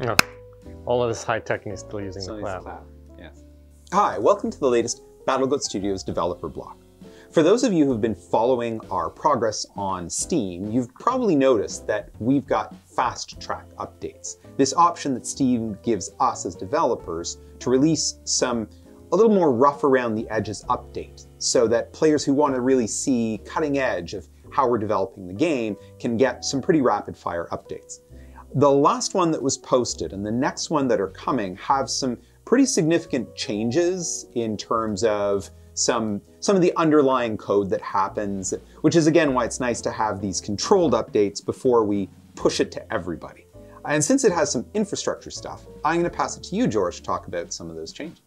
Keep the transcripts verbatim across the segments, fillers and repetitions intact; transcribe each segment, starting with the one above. No. All of this high tech and he's still using so the cloud. cloud. Yes. Hi, welcome to the latest BattleGoat Studios developer block. For those of you who've been following our progress on Steam, you've probably noticed that we've got Fast Track Updates, this option that Steam gives us as developers to release some a little more rough around the edges update, so that players who want to really see cutting edge of how we're developing the game can get some pretty rapid fire updates. The last one that was posted and the next one that are coming have some pretty significant changes in terms of Some, some of the underlying code that happens, which is again why it's nice to have these controlled updates before we push it to everybody. And since it has some infrastructure stuff, I'm going to pass it to you, George, to talk about some of those changes.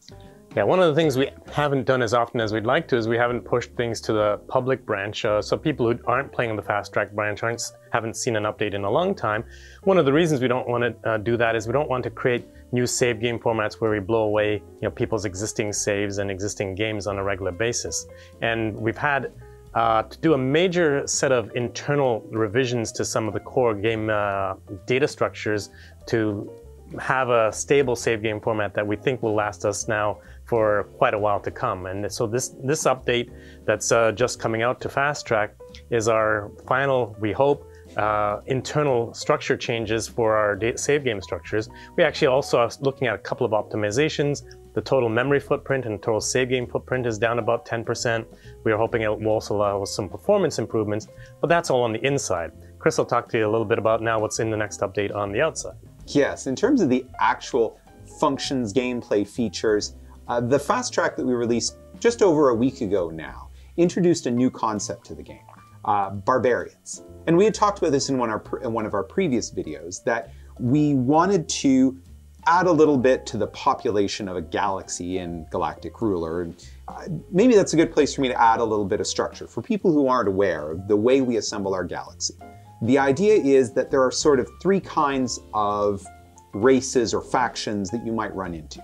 Yeah, one of the things we haven't done as often as we'd like to is we haven't pushed things to the public branch, uh, so people who aren't playing on the Fast Track branch aren't, haven't seen an update in a long time. One of the reasons we don't want to uh, do that is we don't want to create new save game formats where we blow away, you know, people's existing saves and existing games on a regular basis. And we've had uh, to do a major set of internal revisions to some of the core game uh, data structures to have a stable save game format that we think will last us now for quite a while to come. And so this, this update that's uh, just coming out to Fast Track is our final, we hope, Uh, internal structure changes for our save game structures. We actually also are looking at a couple of optimizations. The total memory footprint and total save game footprint is down about ten percent. We are hoping it will also allow us some performance improvements, but that's all on the inside. Chris will talk to you a little bit about now what's in the next update on the outside. Yes, in terms of the actual functions, gameplay features, uh, the Fast Track that we released just over a week ago now introduced a new concept to the game. Uh, barbarians. And we had talked about this in one, our, in one of our previous videos, that we wanted to add a little bit to the population of a galaxy in Galactic Ruler. And uh, maybe that's a good place for me to add a little bit of structure. For people who aren't aware of the way we assemble our galaxy, the idea is that there are sort of three kinds of races or factions that you might run into.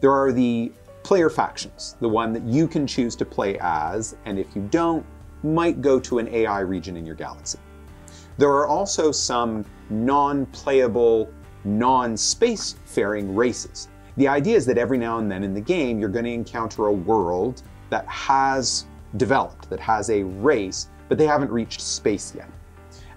There are the player factions, the one that you can choose to play as, and if you don't, might go to an A I region in your galaxy. There are also some non-playable, non-spacefaring races. The idea is that every now and then in the game, you're going to encounter a world that has developed, that has a race, but they haven't reached space yet.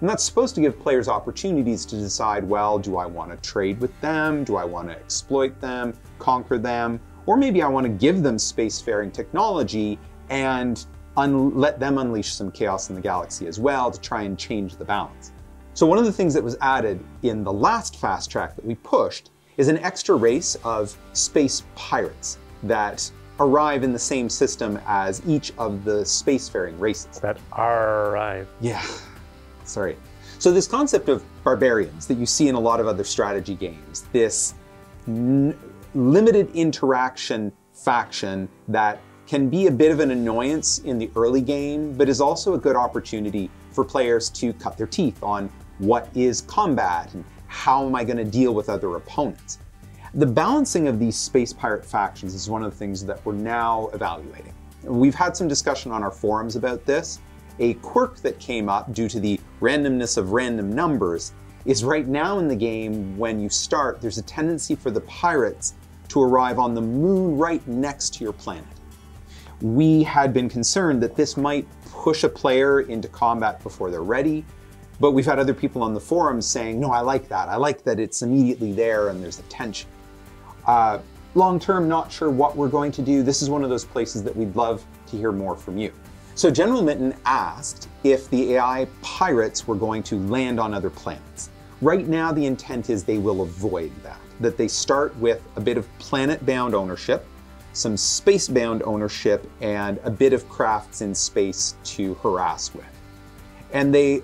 And that's supposed to give players opportunities to decide, well, do I want to trade with them? Do I want to exploit them, conquer them? Or maybe I want to give them spacefaring technology and Un let them unleash some chaos in the galaxy as well to try and change the balance. So one of the things that was added in the last Fast Track that we pushed is an extra race of space pirates that arrive in the same system as each of the spacefaring races. That arrive. Yeah, sorry. So this concept of barbarians that you see in a lot of other strategy games, this n limited interaction faction that can be a bit of an annoyance in the early game, but is also a good opportunity for players to cut their teeth on what is combat and how am I going to deal with other opponents. The balancing of these space pirate factions is one of the things that we're now evaluating. We've had some discussion on our forums about this. A quirk that came up due to the randomness of random numbers is right now in the game when you start, there's a tendency for the pirates to arrive on the moon right next to your planet. We had been concerned that this might push a player into combat before they're ready, but we've had other people on the forums saying, no, I like that. I like that it's immediately there and there's a tension. Uh, long-term, not sure what we're going to do. This is one of those places that we'd love to hear more from you. So General Mitten asked if the A I pirates were going to land on other planets. Right now, the intent is they will avoid that, that they start with a bit of planet-bound ownership, some space-bound ownership, and a bit of crafts in space to harass with. And they,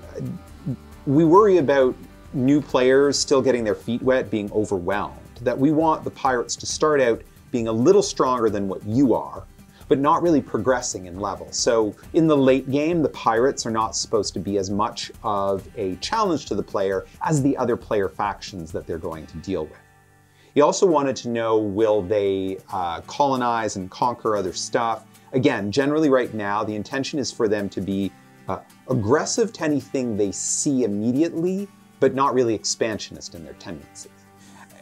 we worry about new players still getting their feet wet, being overwhelmed, that we want the pirates to start out being a little stronger than what you are, but not really progressing in level. So in the late game, the pirates are not supposed to be as much of a challenge to the player as the other player factions that they're going to deal with. He also wanted to know, will they uh, colonize and conquer other stuff? Again, generally right now, the intention is for them to be uh, aggressive to anything they see immediately, but not really expansionist in their tendencies.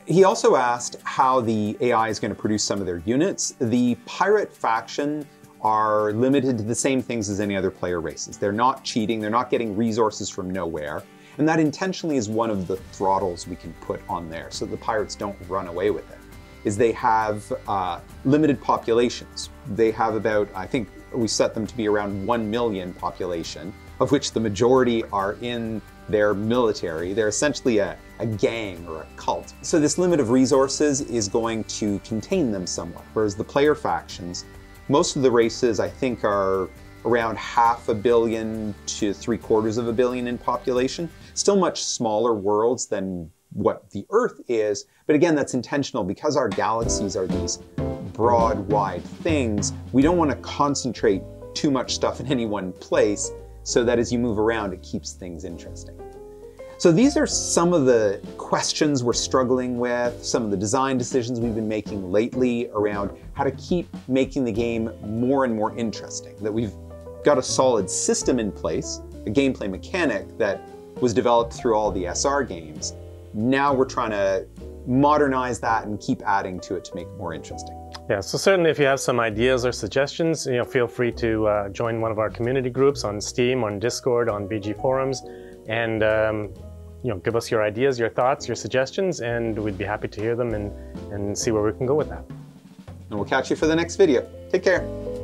He also asked how the A I is going to produce some of their units. The pirate faction are limited to the same things as any other player races. They're not cheating, they're not getting resources from nowhere. And that intentionally is one of the throttles we can put on there so the pirates don't run away with it, is they have uh, limited populations. They have about, I think we set them to be around one million population, of which the majority are in their military. They're essentially a, a gang or a cult. So this limit of resources is going to contain them somewhat, whereas the player factions, most of the races I think are around half a billion to three quarters of a billion in population. Still much smaller worlds than what the Earth is, but again, that's intentional because our galaxies are these broad, wide things. We don't want to concentrate too much stuff in any one place so that as you move around, it keeps things interesting. So these are some of the questions we're struggling with, some of the design decisions we've been making lately around how to keep making the game more and more interesting, that we've got a solid system in place, a gameplay mechanic that was developed through all the S R games. Now we're trying to modernize that and keep adding to it to make it more interesting. Yeah, so certainly if you have some ideas or suggestions, you know, feel free to uh, join one of our community groups on Steam, on Discord, on B G Forums, and um, you know, give us your ideas, your thoughts, your suggestions, and we'd be happy to hear them and, and see where we can go with that. And we'll catch you for the next video. Take care.